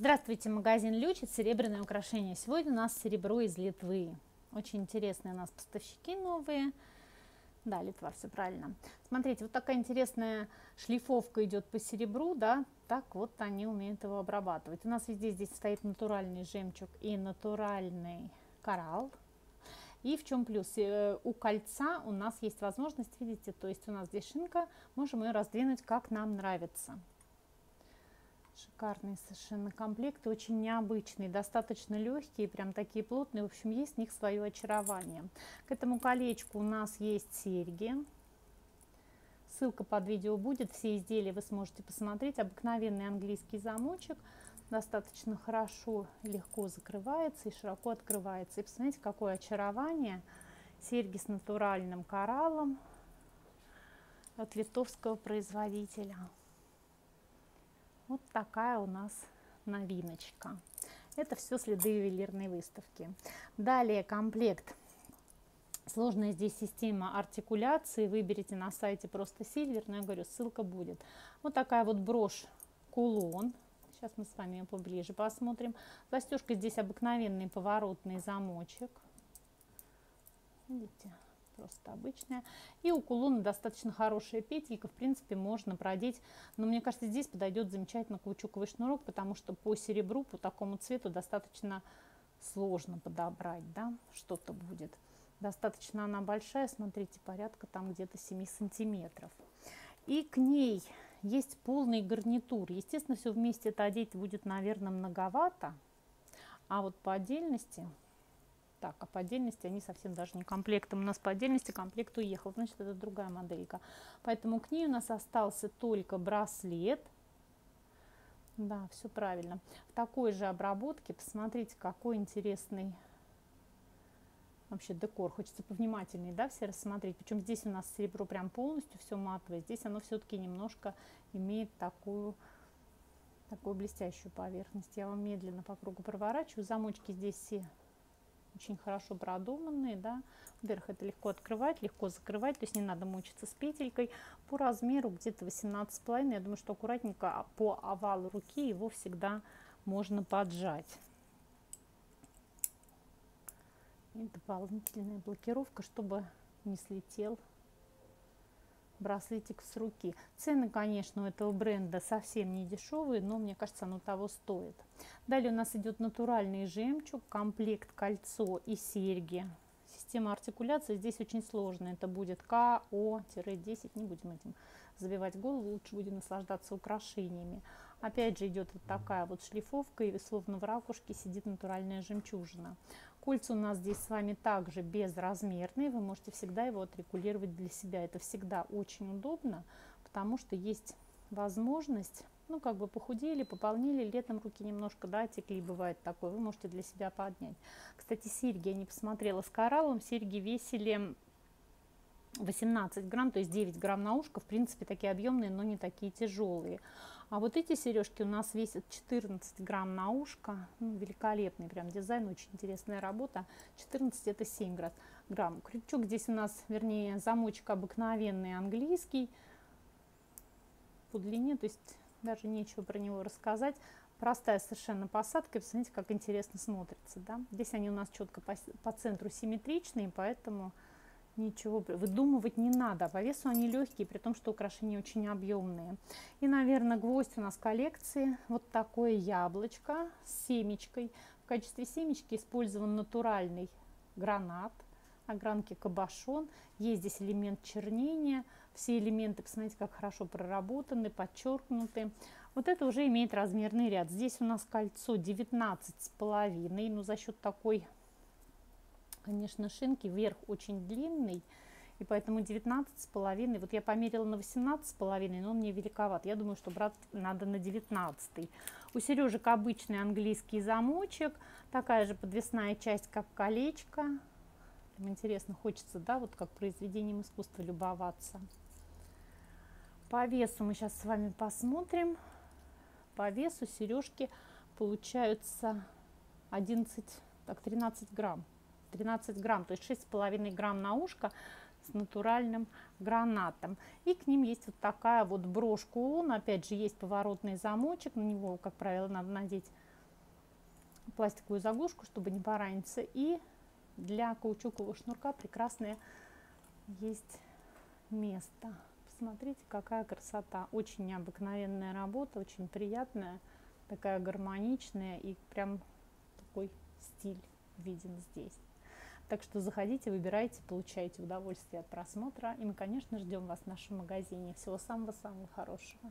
Здравствуйте, магазин Лючит, серебряные украшения. Сегодня у нас серебро из Литвы. Очень интересные у нас поставщики новые. Да, Литва, все правильно. Смотрите, вот такая интересная шлифовка идет по серебру, да, так вот они умеют его обрабатывать. У нас везде здесь стоит натуральный жемчуг и натуральный коралл. И в чем плюс? У кольца у нас есть возможность, видите, то есть у нас здесь шинка, можем ее раздвинуть, как нам нравится. Шикарный совершенно комплект, очень необычный, достаточно легкие, прям такие плотные, в общем, есть в них свое очарование. К этому колечку у нас есть серьги, ссылка под видео будет, все изделия вы сможете посмотреть. Обыкновенный английский замочек, достаточно хорошо, легко закрывается и широко открывается. И посмотрите, какое очарование, серьги с натуральным кораллом от литовского производителя. Вот такая у нас новиночка. Это все следы ювелирной выставки. Далее комплект. Сложная здесь система артикуляции. Выберите на сайте просто сильвер, но я говорю, ссылка будет. Вот такая вот брошь-кулон. Сейчас мы с вами ее поближе посмотрим. Застежка здесь обыкновенный поворотный замочек. Видите? Просто обычная. И у кулона достаточно хорошая петелька, в принципе, можно продеть. Но мне кажется, здесь подойдет замечательно каучуковый шнурок, потому что по серебру, по такому цвету достаточно сложно подобрать, да, что-то будет. Достаточно она большая, смотрите, порядка там где-то 7 сантиметров. И к ней есть полный гарнитур. Естественно, все вместе это одеть будет, наверное, многовато, а вот по отдельности... Так, а по отдельности они совсем даже не комплектом. У нас по отдельности комплект уехал, значит, это другая моделька. Поэтому к ней у нас остался только браслет. Да, все правильно. В такой же обработке, посмотрите, какой интересный вообще декор. Хочется повнимательнее, да, все рассмотреть. Причем здесь у нас серебро прям полностью все матовое. Здесь оно все-таки немножко имеет такую блестящую поверхность. Я вам медленно по кругу проворачиваю. Замочки здесь все очень хорошо продуманные, да, вверх это легко открывать, легко закрывать, то есть не надо мучиться с петелькой. По размеру где-то 18,5, я думаю, что аккуратненько по овалу руки его всегда можно поджать. И дополнительная блокировка, чтобы не слетел браслетик с руки. Цены, конечно, у этого бренда совсем не дешевые, но мне кажется, оно того стоит. Далее у нас идет натуральный жемчуг, комплект кольцо и серьги. Система артикуляции здесь очень сложная. Это будет КО-10. Не будем этим забивать голову, лучше будем наслаждаться украшениями. Опять же идет вот такая вот шлифовка, и словно в ракушке сидит натуральная жемчужина. Кольца у нас здесь с вами также безразмерные, вы можете всегда его отрегулировать для себя. Это всегда очень удобно, потому что есть возможность, ну как бы похудели, пополнили, летом руки немножко, да, текли, бывает такое, вы можете для себя поднять. Кстати, серьги я не посмотрела с кораллом, серьги весили 18 грамм, то есть 9 грамм на ушко, в принципе, такие объемные, но не такие тяжелые. А вот эти сережки у нас весят 14 грамм на ушко, ну, великолепный прям дизайн, очень интересная работа, 14 это 7 грамм. Крючок здесь у нас, вернее, замочек обыкновенный английский, по длине, то есть даже нечего про него рассказать. Простая совершенно посадка, и посмотрите, как интересно смотрится, да? Здесь они у нас четко по центру симметричные, поэтому... Ничего выдумывать не надо, по весу они легкие, при том, что украшения очень объемные. И, наверное, гвоздь у нас коллекции. Вот такое яблочко с семечкой. В качестве семечки использован натуральный гранат, огранки кабошон. Есть здесь элемент чернения. Все элементы, посмотрите, как хорошо проработаны, подчеркнуты. Вот это уже имеет размерный ряд. Здесь у нас кольцо 19,5, но за счет такой... Конечно, шинки, верх очень длинный, и поэтому 19,5, вот я померила на 18,5, но он мне великоват, я думаю, что брать надо на 19. У сережек обычный английский замочек, такая же подвесная часть, как колечко. Прям интересно, хочется, да, вот как произведением искусства любоваться. По весу мы сейчас с вами посмотрим, по весу сережки получаются 13 грамм. 13 грамм, то есть 6,5 грамм на ушко. с натуральным гранатом. И к ним есть вот такая вот брошка ООН. Опять же, есть поворотный замочек. На него, как правило, надо надеть пластиковую заглушку, чтобы не пораниться. И для каучукового шнурка прекрасное есть место. Посмотрите, какая красота. Очень необыкновенная работа, очень приятная, такая гармоничная, и прям такой стиль виден здесь. Так что заходите, выбирайте, получайте удовольствие от просмотра. И мы, конечно, ждем вас в нашем магазине. Всего самого-самого хорошего.